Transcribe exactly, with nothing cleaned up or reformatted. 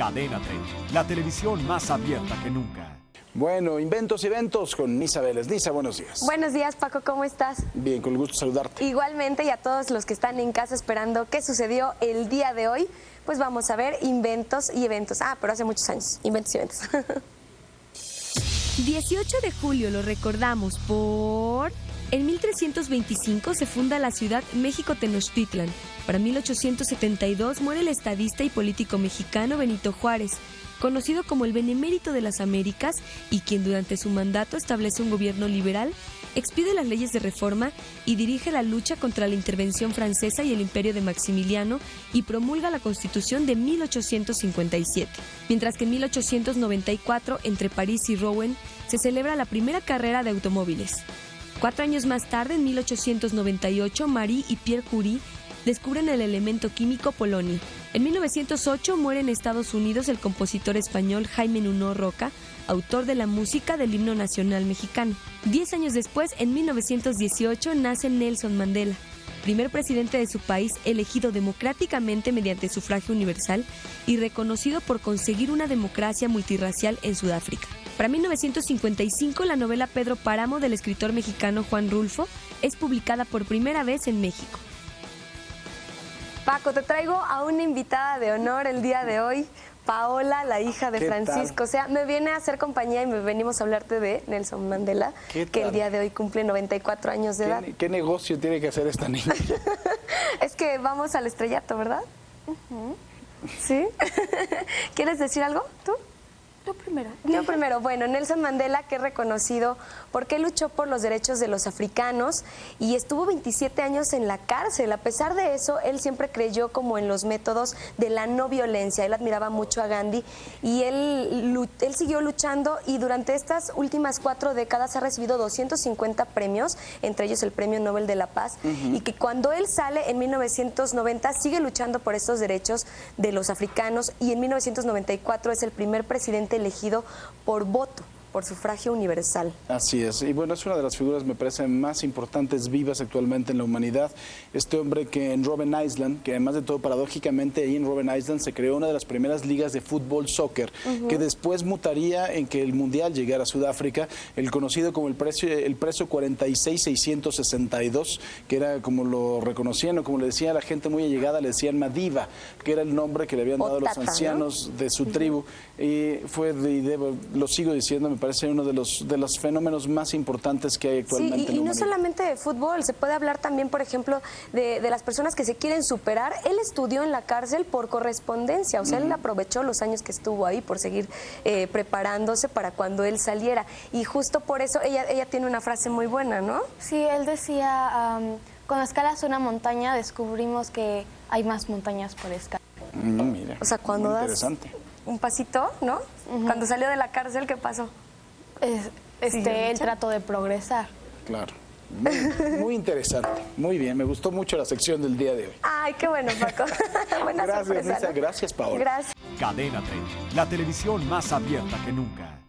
Cadena treinta, la televisión más abierta que nunca. Bueno, Inventos y Eventos con Niza Vélez. Niza, buenos días. Buenos días, Paco, ¿cómo estás? Bien, con el gusto de saludarte. Igualmente, y a todos los que están en casa esperando qué sucedió el día de hoy, pues vamos a ver Inventos y Eventos. Ah, pero hace muchos años, Inventos y Eventos. dieciocho de julio lo recordamos por... En mil trescientos veinticinco se funda la Ciudad México-Tenochtitlan. Para mil ochocientos setenta y dos muere el estadista y político mexicano Benito Juárez, conocido como el Benemérito de las Américas y quien durante su mandato establece un gobierno liberal, expide las leyes de reforma y dirige la lucha contra la intervención francesa y el imperio de Maximiliano y promulga la Constitución de mil ochocientos cincuenta y siete. Mientras que en mil ochocientos noventa y cuatro, entre París y Robben, se celebra la primera carrera de automóviles. Cuatro años más tarde, en mil ochocientos noventa y ocho, Marie y Pierre Curie descubren el elemento químico polonio. En mil novecientos ocho muere en Estados Unidos el compositor español Jaime Nunó Roca, autor de la música del himno nacional mexicano. Diez años después, en mil novecientos dieciocho, nace Nelson Mandela, primer presidente de su país elegido democráticamente mediante sufragio universal y reconocido por conseguir una democracia multirracial en Sudáfrica. Para mil novecientos cincuenta y cinco, la novela Pedro Páramo del escritor mexicano Juan Rulfo es publicada por primera vez en México. Paco, te traigo a una invitada de honor el día de hoy, Paola, la hija de Francisco. Tal? O sea, me viene a hacer compañía y me venimos a hablarte de Nelson Mandela, que tal? El día de hoy cumple noventa y cuatro años de ¿Qué, edad. ¿Qué negocio tiene que hacer esta niña? Es que vamos al estrellato, ¿verdad? Uh-huh. ¿Sí? ¿Quieres decir algo tú? Yo primero. Yo primero. Bueno, Nelson Mandela, que es reconocido porque luchó por los derechos de los africanos y estuvo veintisiete años en la cárcel. A pesar de eso, él siempre creyó como en los métodos de la no violencia. Él admiraba mucho a Gandhi y él, él siguió luchando, y durante estas últimas cuatro décadas ha recibido doscientos cincuenta premios, entre ellos el Premio Nobel de la Paz, uh-huh. y que cuando él sale en mil novecientos noventa sigue luchando por estos derechos de los africanos, y en mil novecientos noventa y cuatro es el primer presidente elegido por voto, por sufragio universal. Así es, y bueno, es una de las figuras, me parece, más importantes vivas actualmente en la humanidad. Este hombre que en Robben Island, que además de todo, paradójicamente, ahí en Robben Island se creó una de las primeras ligas de fútbol, soccer, uh-huh. que después mutaría en que el Mundial llegara a Sudáfrica, el conocido como el preso, el preso cuarenta y seis mil seiscientos sesenta y dos, que era como lo reconocían, o como le decía a la gente muy allegada, le decían Madiba, que era el nombre que le habían dado Otata, los ancianos, ¿no?, de su uh-huh. tribu, y fue, de, de, lo sigo diciendo, me parece uno de los de los fenómenos más importantes que hay actualmente. Sí, y, en la y no solamente de fútbol, se puede hablar también, por ejemplo, de, de las personas que se quieren superar. Él estudió en la cárcel por correspondencia, o sea, uh-huh. él aprovechó los años que estuvo ahí por seguir eh, preparándose para cuando él saliera, y justo por eso ella, ella tiene una frase muy buena, ¿no? Sí, él decía, um, cuando escalas una montaña descubrimos que hay más montañas por escalar. No, mira, o sea, cuando das un pasito, ¿no? Uh-huh. Cuando salió de la cárcel, ¿qué pasó? Es, este, el trato de progresar. Claro. Muy, muy interesante. Muy bien, me gustó mucho la sección del día de hoy. Ay, qué bueno, Paco. Buenas gracias, sorpresa, Lisa. ¿No? Gracias, Paola. Gracias. Cadena treinta, la televisión más abierta que nunca.